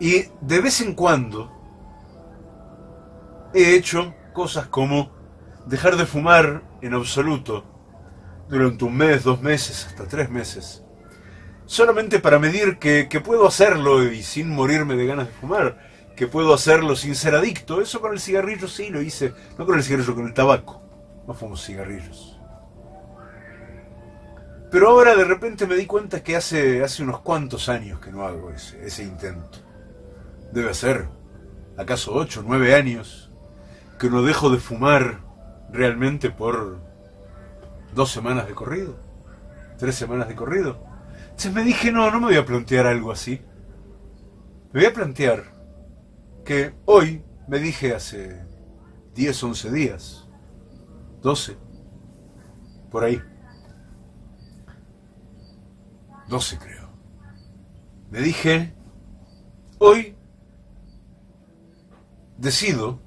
y de vez en cuando he hecho cosas como dejar de fumar en absoluto durante un mes, dos meses, hasta tres meses, solamente para medir que, que puedo hacerlo y sin morirme de ganas de fumar, que puedo hacerlo sin ser adicto. Eso con el cigarrillo sí lo hice, no con el cigarrillo, con el tabaco, no fumo cigarrillos. Pero ahora de repente me di cuenta que hace, hace unos cuantos años que no hago ese, ese intento. Debe ser, acaso ocho, nueve años, que no dejo de fumar realmente por dos semanas de corrido, tres semanas de corrido. Entonces me dije, no, no me voy a plantear algo así. Me voy a plantear que hoy, me dije hace diez, once días, doce, por ahí, doce creo, me dije, hoy decido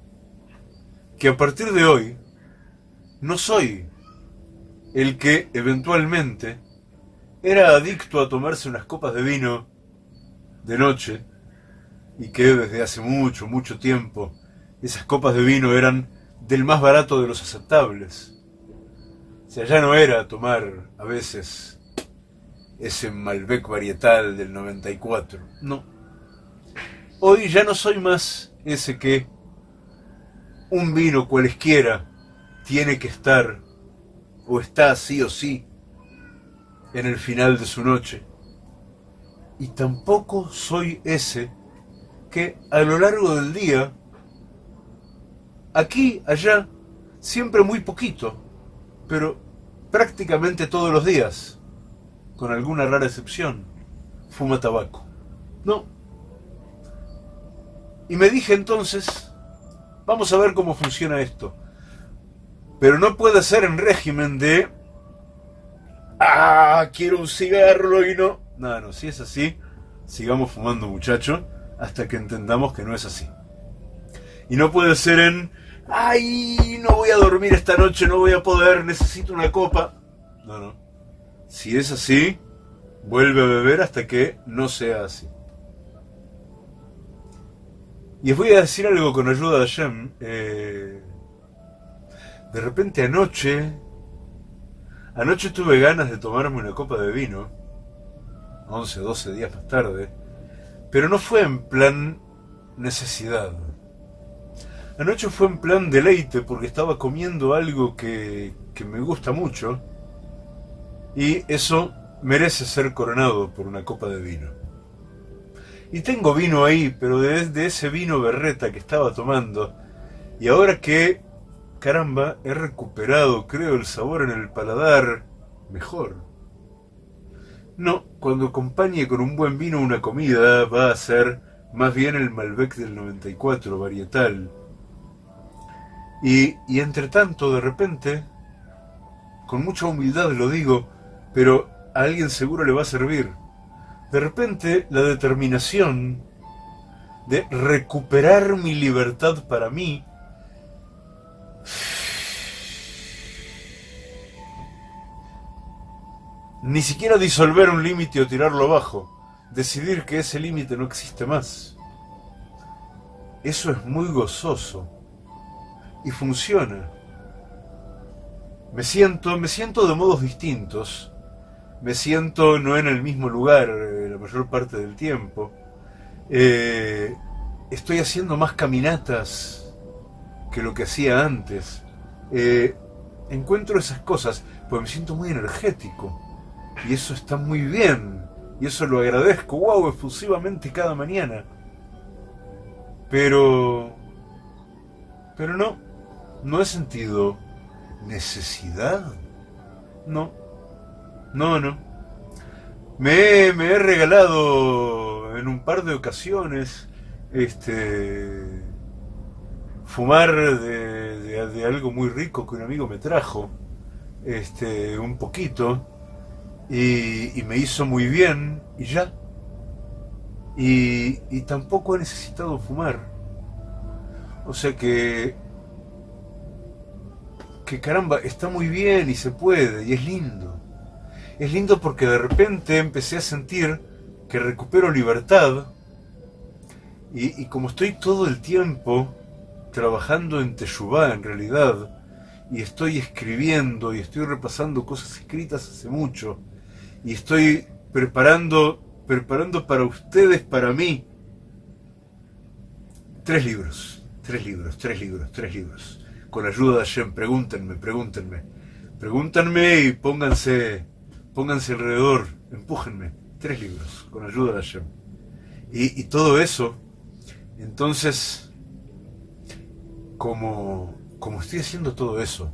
que a partir de hoy no soy el que eventualmente era adicto a tomarse unas copas de vino de noche, y que desde hace mucho, mucho tiempo esas copas de vino eran del más barato de los aceptables. O sea, ya no era tomar a veces ese Malbec varietal del noventa y cuatro, no. Hoy ya no soy más ese que un vino cualesquiera tiene que estar, o está sí o sí, en el final de su noche. Y tampoco soy ese que a lo largo del día, aquí, allá, siempre muy poquito, pero prácticamente todos los días, con alguna rara excepción, fuma tabaco. No. Y me dije entonces, vamos a ver cómo funciona esto. Pero no puede ser en régimen de, ah, quiero un cigarro y no. No, no, si es así, sigamos fumando, muchacho, hasta que entendamos que no es así. Y no puede ser en, ay, no voy a dormir esta noche, no voy a poder, necesito una copa. No, no. Si es así, vuelve a beber hasta que no sea así. Y os voy a decir algo con ayuda de Hashem. Eh... De repente anoche, anoche tuve ganas de tomarme una copa de vino, once, doce días más tarde, pero no fue en plan necesidad. Anoche fue en plan deleite porque estaba comiendo algo que, que me gusta mucho, y eso merece ser coronado por una copa de vino. Y tengo vino ahí, pero desde ese vino berreta que estaba tomando, y ahora que, caramba, he recuperado, creo, el sabor en el paladar mejor. No, cuando acompañe con un buen vino una comida, va a ser más bien el Malbec del noventa y cuatro, varietal. Y, y entre tanto, de repente, con mucha humildad lo digo, pero a alguien seguro le va a servir. De repente, la determinación de recuperar mi libertad para mí ni siquiera disolver un límite o tirarlo abajo, decidir que ese límite no existe más. Eso es muy gozoso y funciona. Me siento, me siento de modos distintos, me siento no en el mismo lugar eh, la mayor parte del tiempo, eh, estoy haciendo más caminatas que lo que hacía antes, eh, encuentro esas cosas, pues me siento muy energético, y eso está muy bien, y eso lo agradezco, wow, efusivamente cada mañana. Pero... pero no, no he sentido necesidad, no, no, no. Me, me he regalado en un par de ocasiones, este... fumar de, de, de algo muy rico que un amigo me trajo, este, un poquito, y, y me hizo muy bien, y ya. Y, y tampoco he necesitado fumar. O sea que, que caramba, está muy bien y se puede, y es lindo. Es lindo porque de repente empecé a sentir que recupero libertad, y, y como estoy todo el tiempo trabajando en Teshuváh en realidad, y estoy escribiendo y estoy repasando cosas escritas hace mucho, y estoy preparando preparando para ustedes, para mí, tres libros tres libros, tres libros, tres libros con la ayuda de Hashem. Pregúntenme, pregúntenme pregúntenme y pónganse pónganse alrededor, empújenme. Tres libros con la ayuda de Hashem, y, y todo eso. Entonces, Como, como estoy haciendo todo eso,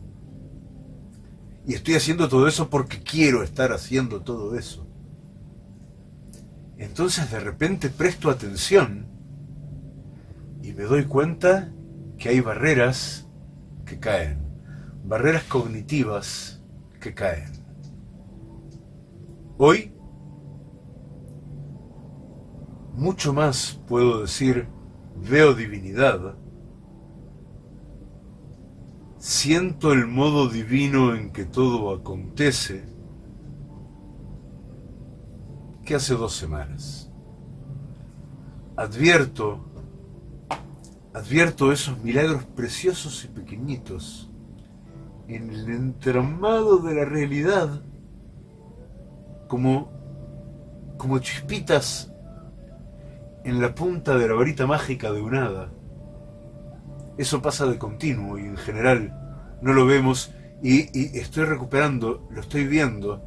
y estoy haciendo todo eso porque quiero estar haciendo todo eso, entonces de repente presto atención y me doy cuenta que hay barreras que caen, barreras cognitivas que caen. Hoy, mucho más puedo decir, veo divinidad, siento el modo divino en que todo acontece, que hace dos semanas. Advierto, advierto esos milagros preciosos y pequeñitos en el entramado de la realidad, como, como chispitas en la punta de la varita mágica de un hada. Eso pasa de continuo y en general no lo vemos, y, y estoy recuperando, lo estoy viendo.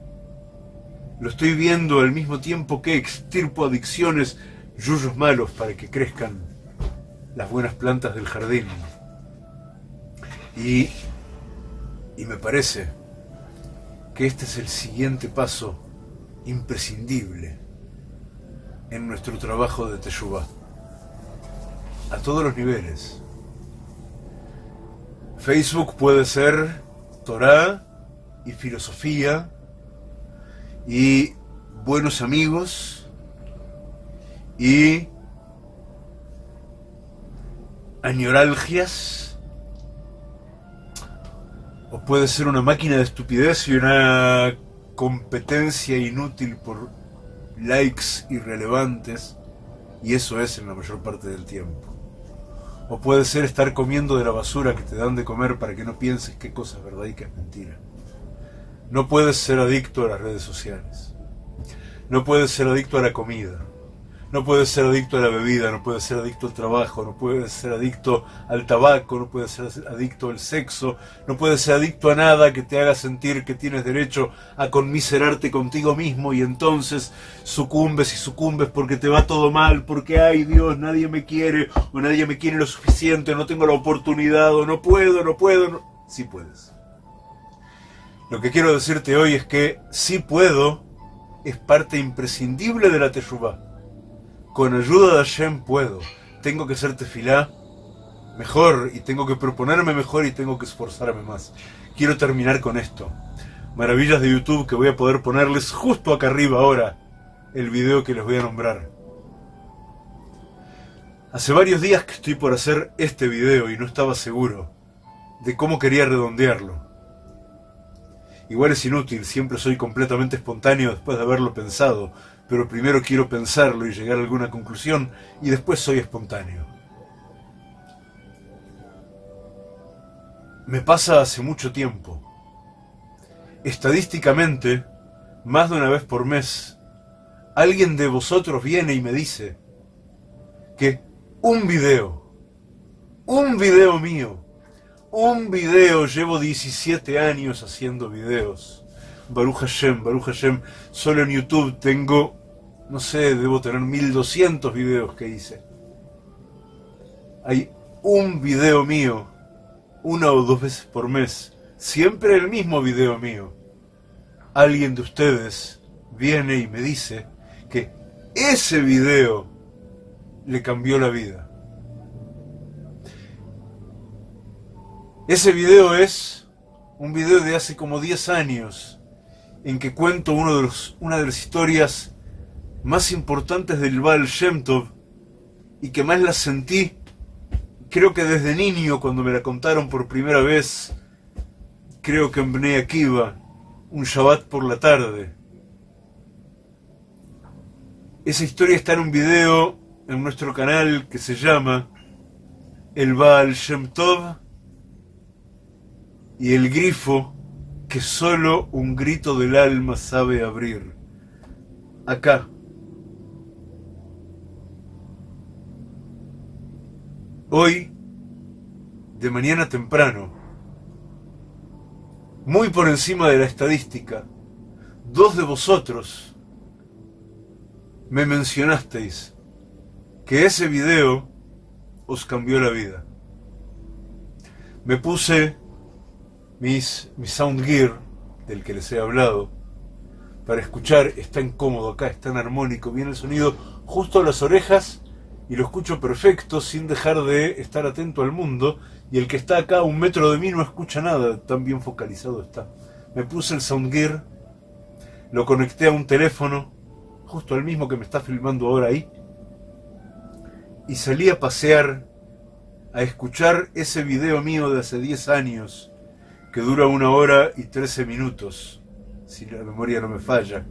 Lo estoy viendo al mismo tiempo que extirpo adicciones, yuyos malos, para que crezcan las buenas plantas del jardín. Y, y me parece que este es el siguiente paso imprescindible en nuestro trabajo de Teshuváh. A todos los niveles. Facebook puede ser Torah y filosofía y buenos amigos y añoralgias, o puede ser una máquina de estupidez y una competencia inútil por likes irrelevantes, y eso es en la mayor parte del tiempo. O puede ser estar comiendo de la basura que te dan de comer para que no pienses qué cosa es verdad y qué es mentira. No puedes ser adicto a las redes sociales. No puedes ser adicto a la comida. No puedes ser adicto a la bebida. No puedes ser adicto al trabajo. No puedes ser adicto al tabaco. No puedes ser adicto al sexo. No puedes ser adicto a nada que te haga sentir que tienes derecho a conmiserarte contigo mismo, y entonces sucumbes y sucumbes porque te va todo mal, porque ay Dios, nadie me quiere, o nadie me quiere lo suficiente, o no tengo la oportunidad, o no puedo, no puedo. No... Sí puedes. Lo que quiero decirte hoy es que sí puedo es parte imprescindible de la Teshuváh. Con ayuda de Hashem puedo. Tengo que hacer tefilá mejor, y tengo que proponerme mejor, y tengo que esforzarme más. Quiero terminar con esto. Maravillas de YouTube, que voy a poder ponerles justo acá arriba ahora el video que les voy a nombrar. Hace varios días que estoy por hacer este video y no estaba seguro de cómo quería redondearlo. Igual es inútil, siempre soy completamente espontáneo después de haberlo pensado. Pero primero quiero pensarlo y llegar a alguna conclusión, y después soy espontáneo. Me pasa hace mucho tiempo. Estadísticamente, más de una vez por mes, alguien de vosotros viene y me dice que un video, un video mío, un video, llevo diecisiete años haciendo videos. Baruch Hashem, Baruch Hashem, solo en YouTube tengo, no sé, debo tener mil doscientos videos que hice. Hay un video mío, una o dos veces por mes, siempre el mismo video mío. Alguien de ustedes viene y me dice que ese video le cambió la vida. Ese video es un video de hace como diez años en que cuento uno de los, una de las historias más importantes del Baal Shem Tov y que más la sentí, creo que desde niño, cuando me la contaron por primera vez, creo que en Bnei Akiva, un Shabbat por la tarde. Esa historia está en un video en nuestro canal que se llama El Baal Shem Tov y el grifo que solo un grito del alma sabe abrir. Acá. Hoy, de mañana temprano, muy por encima de la estadística, dos de vosotros me mencionasteis que ese video os cambió la vida. Me puse mis, mi sound gear, del que les he hablado, para escuchar. Es tan cómodo acá, es tan armónico, viene el sonido justo a las orejas y lo escucho perfecto sin dejar de estar atento al mundo, y el que está acá a un metro de mí no escucha nada, tan bien focalizado está. Me puse el sound gear, lo conecté a un teléfono, justo al mismo que me está filmando ahora ahí, y salí a pasear, a escuchar ese video mío de hace diez años, que dura una hora y trece minutos, si la memoria no me falla,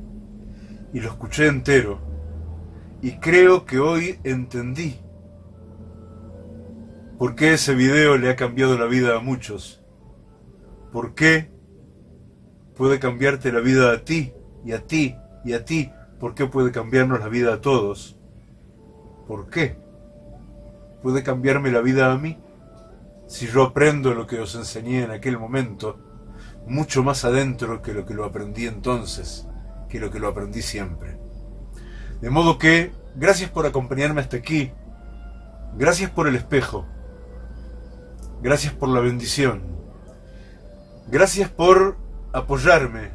y lo escuché entero. Y creo que hoy entendí por qué ese video le ha cambiado la vida a muchos. Por qué puede cambiarte la vida a ti, y a ti, y a ti. Por qué puede cambiarnos la vida a todos. Por qué puede cambiarme la vida a mí si yo aprendo lo que os enseñé en aquel momento, mucho más adentro que lo que lo aprendí entonces, que lo que lo aprendí siempre. De modo que, gracias por acompañarme hasta aquí, gracias por el espejo, gracias por la bendición, gracias por apoyarme,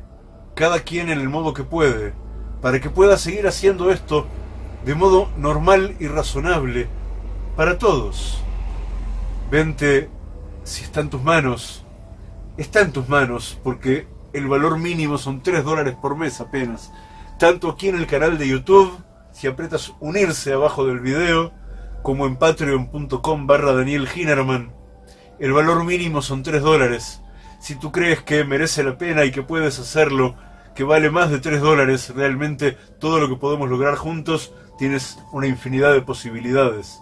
cada quien en el modo que puede, para que pueda seguir haciendo esto de modo normal y razonable para todos. Vente, si está en tus manos, está en tus manos, porque el valor mínimo son tres dólares por mes apenas. Tanto aquí en el canal de YouTube, si aprietas unirse abajo del video, como en patreon.com barra Daniel Hinerman. El valor mínimo son tres dólares. Si tú crees que merece la pena y que puedes hacerlo, que vale más de tres dólares, realmente todo lo que podemos lograr juntos, tienes una infinidad de posibilidades.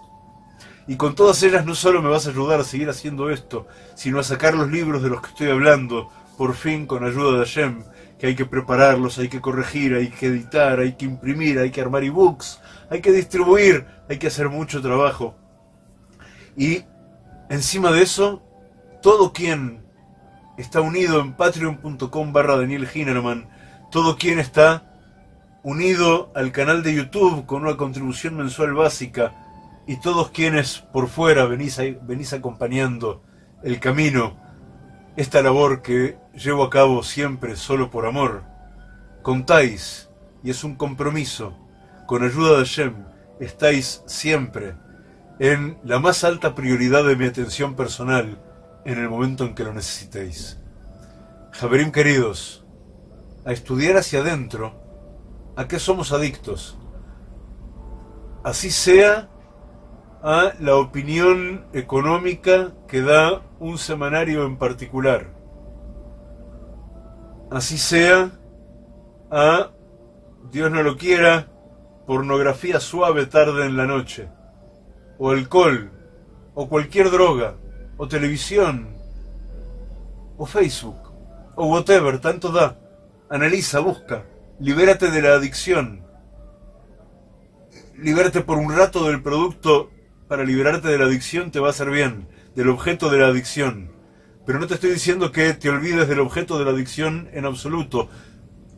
Y con todas ellas no solo me vas a ayudar a seguir haciendo esto, sino a sacar los libros de los que estoy hablando, por fin con ayuda de Hashem, que hay que prepararlos, hay que corregir, hay que editar, hay que imprimir, hay que armar ebooks, hay que distribuir, hay que hacer mucho trabajo. Y encima de eso, todo quien está unido en patreon.com barra Daniel Hinerman, todo quien está unido al canal de YouTube con una contribución mensual básica, y todos quienes por fuera venís, venís acompañando el camino, esta labor que llevo a cabo siempre solo por amor, contáis, y es un compromiso, con ayuda de Hashem, estáis siempre en la más alta prioridad de mi atención personal en el momento en que lo necesitéis. Javerim queridos, a estudiar hacia adentro, ¿a qué somos adictos? Así sea a la opinión económica que da un semanario en particular. Así sea a, Dios no lo quiera, pornografía suave tarde en la noche, o alcohol, o cualquier droga, o televisión, o Facebook, o whatever, tanto da. Analiza, busca, libérate de la adicción, libérate por un rato del producto. Para liberarte de la adicción te va a hacer bien, del objeto de la adicción. Pero no te estoy diciendo que te olvides del objeto de la adicción en absoluto,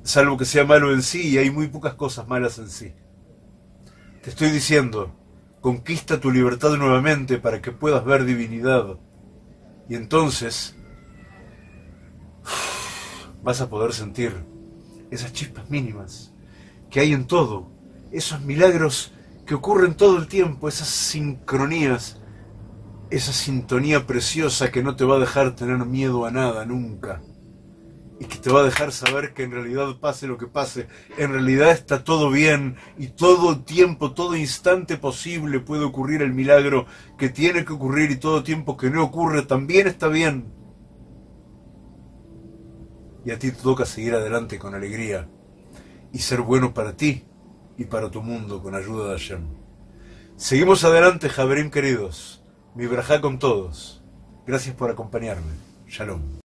salvo que sea malo en sí, y hay muy pocas cosas malas en sí. Te estoy diciendo, conquista tu libertad nuevamente para que puedas ver divinidad. Y entonces vas a poder sentir esas chispas mínimas que hay en todo, esos milagros que ocurren todo el tiempo, esas sincronías, esa sintonía preciosa que no te va a dejar tener miedo a nada nunca, y que te va a dejar saber que en realidad, pase lo que pase, en realidad está todo bien, y todo tiempo, todo instante posible puede ocurrir el milagro que tiene que ocurrir, y todo tiempo que no ocurre también está bien. Y a ti te toca seguir adelante con alegría y ser bueno para ti y para tu mundo con ayuda de Hashem. Seguimos adelante, Javerim queridos. Mi brajá con todos. Gracias por acompañarme. Shalom.